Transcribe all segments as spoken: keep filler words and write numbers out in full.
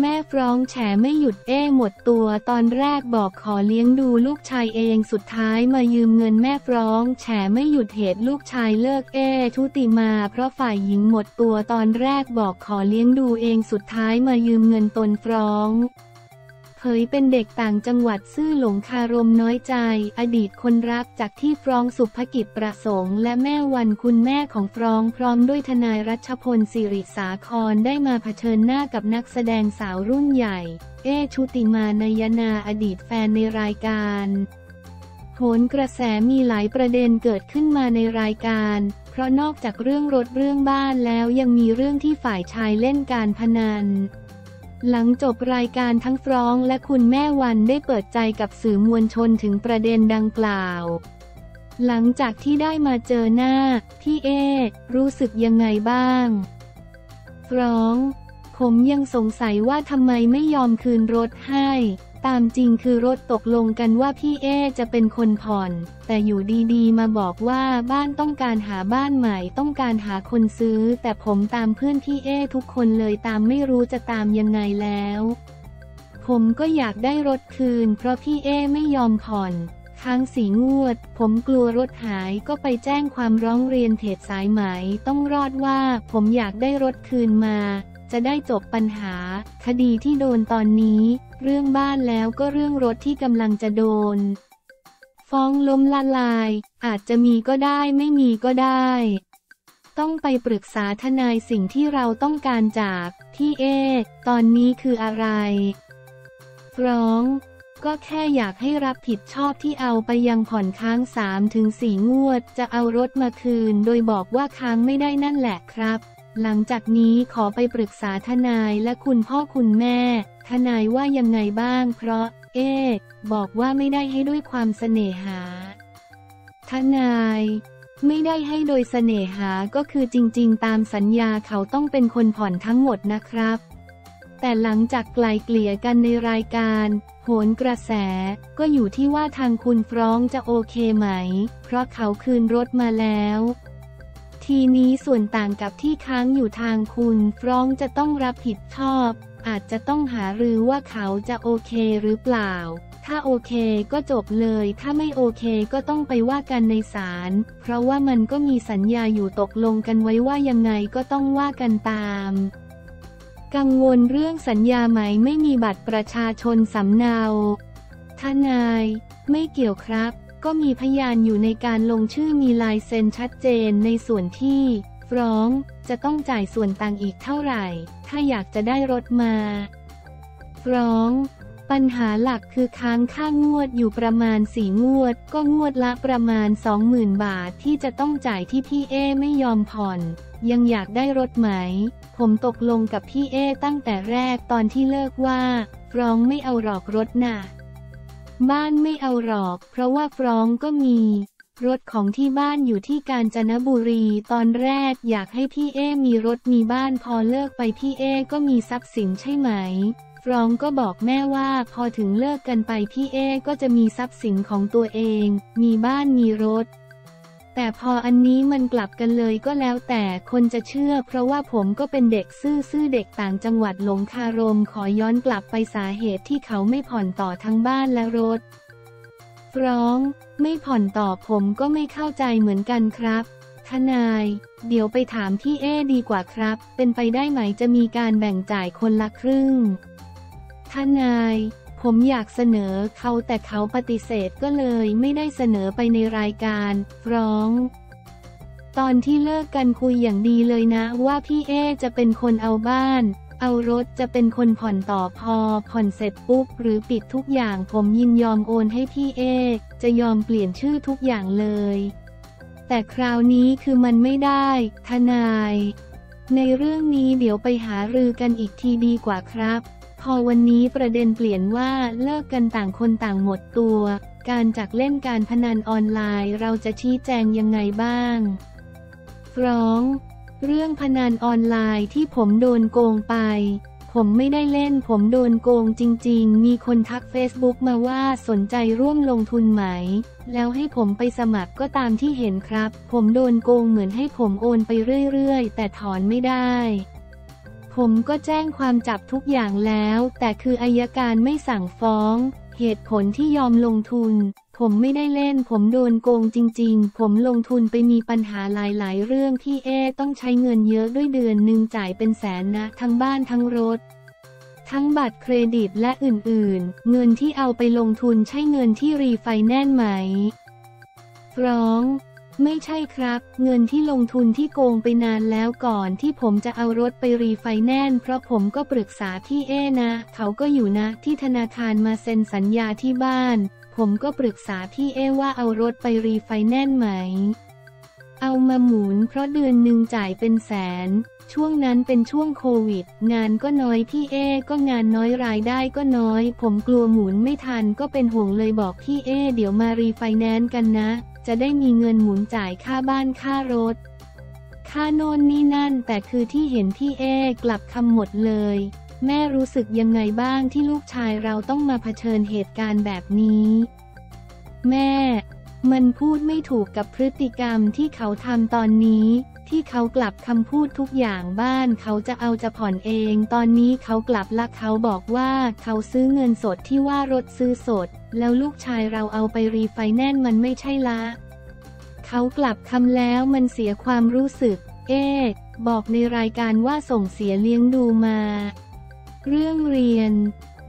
แม่ฟ้องแฉไม่หยุดเอ้หมดตัวตอนแรกบอกขอเลี้ยงดูลูกชายเองสุดท้ายมายืมเงินแม่ฟ้องแฉไม่หยุดเหตุลูกชายเลิกเอ้ทุติมาเพราะฝ่ายหญิงหมดตัวตอนแรกบอกขอเลี้ยงดูเองสุดท้ายมายืมเงินตนฟ้องเผยเป็นเด็กต่างจังหวัดซื่อหลงคารมน้อยใจอดีตคนรักจากที่ฟ้องสุภกิจประสงค์และแม่วันคุณแม่ของฟ้องพร้อมด้วยทนายรัชพลสิริสาครได้มาเผชิญหน้ากับนักแสดงสาวรุ่นใหญ่เอ้ชุติมานยนาอดีตแฟนในรายการโหนกระแสมีหลายประเด็นเกิดขึ้นมาในรายการเพราะนอกจากเรื่องรถเรื่องบ้านแล้วยังมีเรื่องที่ฝ่ายชายเล่นการพนันหลังจบรายการทั้งฟ้องและคุณแม่วันได้เปิดใจกับสื่อมวลชนถึงประเด็นดังกล่าวหลังจากที่ได้มาเจอหน้าพี่เอรู้สึกยังไงบ้างฟ้องผมยังสงสัยว่าทำไมไม่ยอมคืนรถให้ตามจริงคือรถตกลงกันว่าพี่เอจะเป็นคนผ่อนแต่อยู่ดีๆมาบอกว่าบ้านต้องการหาบ้านใหม่ต้องการหาคนซื้อแต่ผมตามเพื่อนพี่เอทุกคนเลยตามไม่รู้จะตามยังไงแล้วผมก็อยากได้รถคืนเพราะพี่เอไม่ยอมผ่อนค้างสี่งวดผมกลัวรถหายก็ไปแจ้งความร้องเรียนเพจสายไหมต้องรอดว่าผมอยากได้รถคืนมาจะได้จบปัญหาคดีที่โดนตอนนี้เรื่องบ้านแล้วก็เรื่องรถที่กำลังจะโดนฟ้องล้มละลายอาจจะมีก็ได้ไม่มีก็ได้ต้องไปปรึกษาทนายสิ่งที่เราต้องการจากที่เอตอนนี้คืออะไรฟ้องก็แค่อยากให้รับผิดชอบที่เอาไปยังผ่อนค้าง สามถึงสี่ งวดจะเอารถมาคืนโดยบอกว่าค้างไม่ได้นั่นแหละครับหลังจากนี้ขอไปปรึกษาทนายและคุณพ่อคุณแม่ทนายว่ายังไงบ้างเพราะเอ๊บอกว่าไม่ได้ให้ด้วยความเสน่หาทนายไม่ได้ให้โดยเสน่หาก็คือจริงๆตามสัญญาเขาต้องเป็นคนผ่อนทั้งหมดนะครับแต่หลังจากไกลเกลี่ยกันในรายการโหนกระแสก็อยู่ที่ว่าทางคุณฟ้องจะโอเคไหมเพราะเขาคืนรถมาแล้วทีนี้ส่วนต่างกับที่ค้างอยู่ทางคุณฟ้องจะต้องรับผิดชอบอาจจะต้องหารือว่าเขาจะโอเคหรือเปล่าถ้าโอเคก็จบเลยถ้าไม่โอเคก็ต้องไปว่ากันในศาลเพราะว่ามันก็มีสัญญาอยู่ตกลงกันไว้ว่ายังไงก็ต้องว่ากันตามกังวลเรื่องสัญญาไหมไม่มีบัตรประชาชนสำเนาทนายไม่เกี่ยวครับก็มีพยานอยู่ในการลงชื่อมีลายเซ็นชัดเจนในส่วนที่ฟ้องจะต้องจ่ายส่วนต่างอีกเท่าไหร่ถ้าอยากจะได้รถมาฟ้องปัญหาหลักคือค้างค่างวดอยู่ประมาณสี่งวดก็งวดละประมาณ สองหมื่น บาทที่จะต้องจ่ายที่พี่เอไม่ยอมผ่อนยังอยากได้รถไหมผมตกลงกับพี่เอตั้งแต่แรกตอนที่เลิกว่าฟ้องไม่เอาหรอกรถน่ะบ้านไม่เอาหรอกเพราะว่าฟ้องก็มีรถของที่บ้านอยู่ที่กาญจนบุรีตอนแรกอยากให้พี่เอมีรถมีบ้านพอเลิกไปพี่เอก็มีทรัพย์สินใช่ไหมฟ้องก็บอกแม่ว่าพอถึงเลิกกันไปพี่เอก็จะมีทรัพย์สินของตัวเองมีบ้านมีรถแต่พออันนี้มันกลับกันเลยก็แล้วแต่คนจะเชื่อเพราะว่าผมก็เป็นเด็กซื่อๆเด็กต่างจังหวัดหลงคารมขอย้อนกลับไปสาเหตุที่เขาไม่ผ่อนต่อทั้งบ้านและรถฟ้องไม่ผ่อนต่อผมก็ไม่เข้าใจเหมือนกันครับทนายเดี๋ยวไปถามพี่เอดีกว่าครับเป็นไปได้ไหมจะมีการแบ่งจ่ายคนละครึ่งทนายผมอยากเสนอเขาแต่เขาปฏิเสธก็เลยไม่ได้เสนอไปในรายการฟ้องตอนที่เลิกกันคุยอย่างดีเลยนะว่าพี่เอจะเป็นคนเอาบ้านเอารถจะเป็นคนผ่อนต่อพอผ่อนเสร็จปุ๊บหรือปิดทุกอย่างผมยินยอมโอนให้พี่เอจะยอมเปลี่ยนชื่อทุกอย่างเลยแต่คราวนี้คือมันไม่ได้ทนายในเรื่องนี้เดี๋ยวไปหารือกันอีกทีดีกว่าครับพอวันนี้ประเด็นเปลี่ยนว่าเลิกกันต่างคนต่างหมดตัวการจากเล่นการพนันออนไลน์เราจะชี้แจงยังไงบ้างฟ้องเรื่องพนันออนไลน์ที่ผมโดนโกงไป ผมไม่ได้เล่นผมโดนโกงจริงๆมีคนทัก เฟซบุ๊ก มาว่าสนใจร่วมลงทุนไหมแล้วให้ผมไปสมัครก็ตามที่เห็นครับผมโดนโกงเหมือนให้ผมโอนไปเรื่อยๆแต่ถอนไม่ได้ผมก็แจ้งความจับทุกอย่างแล้วแต่คืออัยการไม่สั่งฟ้องเหตุผลที่ยอมลงทุนผมไม่ได้เล่นผมโดนโกงจริงๆผมลงทุนไปมีปัญหาหลายๆเรื่องที่เอต้องใช้เงินเยอะด้วยเดือนหนึ่งจ่ายเป็นแสนนะทั้งบ้านทั้งรถทั้งบัตรเครดิตและอื่นๆเงินที่เอาไปลงทุนใช่เงินที่รีไฟแนนซ์ไหมร้องไม่ใช่ครับเงินที่ลงทุนที่โกงไปนานแล้วก่อนที่ผมจะเอารถไปรีไฟแนนซ์เพราะผมก็ปรึกษาพี่เอนะเขาก็อยู่นะที่ธนาคารมาเซ็นสัญญาที่บ้านผมก็ปรึกษาพี่เอว่าเอารถไปรีไฟแนนซ์ไหมเอามาหมุนเพราะเดือนหนึ่งจ่ายเป็นแสนช่วงนั้นเป็นช่วงโควิดงานก็น้อยพี่เอก็งานน้อยรายได้ก็น้อยผมกลัวหมุนไม่ทันก็เป็นห่วงเลยบอกพี่เอเดี๋ยวมารีไฟแนนซ์กันนะจะได้มีเงินหมุนจ่ายค่าบ้านค่ารถค่าโน่นนี่นั่นแต่คือที่เห็นพี่เอกลับคำหมดเลยแม่รู้สึกยังไงบ้างที่ลูกชายเราต้องมาเผชิญเหตุการณ์แบบนี้แม่มันพูดไม่ถูกกับพฤติกรรมที่เขาทำตอนนี้ที่เขากลับคำพูดทุกอย่างบ้านเขาจะเอาจะผ่อนเองตอนนี้เขากลับละเขาบอกว่าเขาซื้อเงินสดที่ว่ารถซื้อสดแล้วลูกชายเราเอาไปรีไฟแนนซ์มันไม่ใช่ละเขากลับคำแล้วมันเสียความรู้สึกเอ๊ะบอกในรายการว่าส่งเสียเลี้ยงดูมาเรื่องเรียน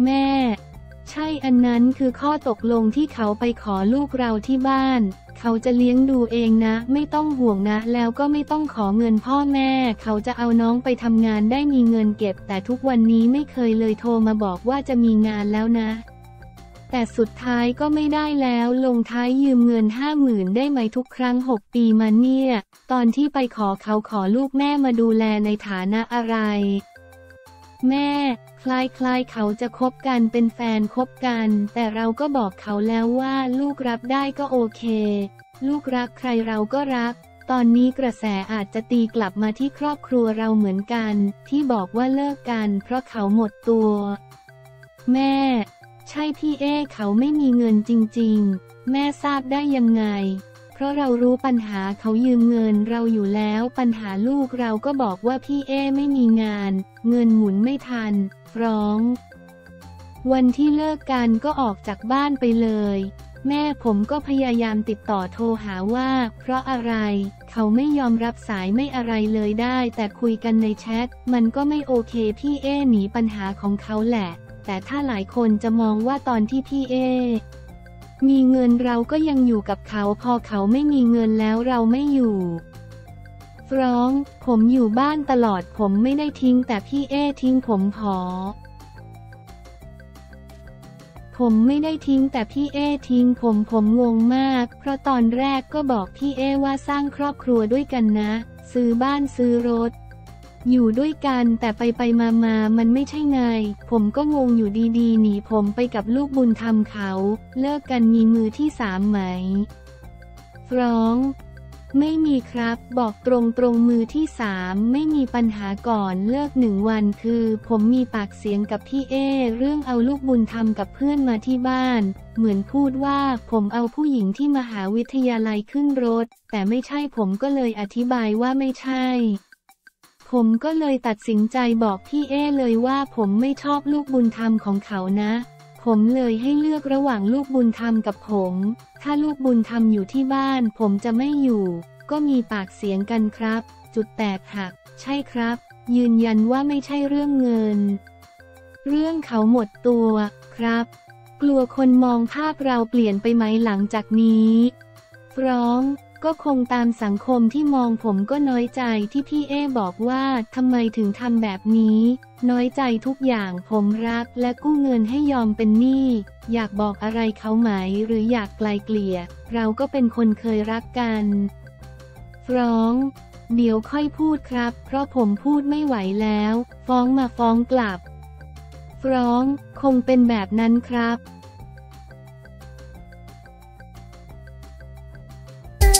แม่ใช่อันนั้นคือข้อตกลงที่เขาไปขอลูกเราที่บ้านเขาจะเลี้ยงดูเองนะไม่ต้องห่วงนะแล้วก็ไม่ต้องขอเงินพ่อแม่เขาจะเอาน้องไปทำงานได้มีเงินเก็บแต่ทุกวันนี้ไม่เคยเลยโทรมาบอกว่าจะมีงานแล้วนะแต่สุดท้ายก็ไม่ได้แล้วลงท้ายยืมเงินห้าหมื่นได้ไหมทุกครั้งหกปีมาเนี่ยตอนที่ไปขอเขาขอลูกแม่มาดูแลในฐานะอะไรแม่คล้ายๆเขาจะคบกันเป็นแฟนคบกันแต่เราก็บอกเขาแล้วว่าลูกรับได้ก็โอเคลูกรักใครเราก็รักตอนนี้กระแสอาจจะตีกลับมาที่ครอบครัวเราเหมือนกันที่บอกว่าเลิกกันเพราะเขาหมดตัวแม่ใช่พี่เอเขาไม่มีเงินจริงๆแม่ทราบได้ยังไงเพราะเรารู้ปัญหาเขายืมเงินเราอยู่แล้วปัญหาลูกเราก็บอกว่าพี่เอไม่มีงานเงินหมุนไม่ทันร้องวันที่เลิกกันก็ออกจากบ้านไปเลยแม่ผมก็พยายามติดต่อโทรหาว่าเพราะอะไรเขาไม่ยอมรับสายไม่อะไรเลยได้แต่คุยกันในแชทมันก็ไม่โอเคพี่เอหนีปัญหาของเขาแหละแต่ถ้าหลายคนจะมองว่าตอนที่พี่เอมีเงินเราก็ยังอยู่กับเขาพอเขาไม่มีเงินแล้วเราไม่อยู่ร้องผมอยู่บ้านตลอดผมไม่ได้ทิ้งแต่พี่เอทิ้งผมพอผมไม่ได้ทิ้งแต่พี่เอทิ้งผมผมงงมากเพราะตอนแรกก็บอกพี่เอว่าสร้างครอบครัวด้วยกันนะซื้อบ้านซื้อรถอยู่ด้วยกันแต่ไปไปมามามันไม่ใช่ไงผมก็งงอยู่ดีๆหนีผมไปกับลูกบุญธรรมเขาเลิกกันมีมือที่สามไหมร้องไม่มีครับบอกตรงตรงมือที่สามไม่มีปัญหาก่อนเลิกหนึ่งวันคือผมมีปากเสียงกับพี่เอเรื่องเอาลูกบุญธรรมกับเพื่อนมาที่บ้านเหมือนพูดว่าผมเอาผู้หญิงที่มหาวิทยาลัยขึ้นรถแต่ไม่ใช่ผมก็เลยอธิบายว่าไม่ใช่ผมก็เลยตัดสินใจบอกพี่เอเลยว่าผมไม่ชอบลูกบุญธรรมของเขานะผมเลยให้เลือกระหว่างลูกบุญธรรมกับผมถ้าลูกบุญธรรมอยู่ที่บ้านผมจะไม่อยู่ก็มีปากเสียงกันครับจุดแตกหักใช่ครับยืนยันว่าไม่ใช่เรื่องเงินเรื่องเขาหมดตัวครับกลัวคนมองภาพเราเปลี่ยนไปไหมหลังจากนี้ร้องก็คงตามสังคมที่มองผมก็น้อยใจที่พี่เอบอกว่าทำไมถึงทำแบบนี้น้อยใจทุกอย่างผมรักและกู้เงินให้ยอมเป็นหนี้อยากบอกอะไรเขาไหมหรืออยากไกลเกลี่ยเราก็เป็นคนเคยรักกันร้องเดี๋ยวค่อยพูดครับเพราะผมพูดไม่ไหวแล้วฟ้องมาฟ้องกลับร้องคงเป็นแบบนั้นครับWe'll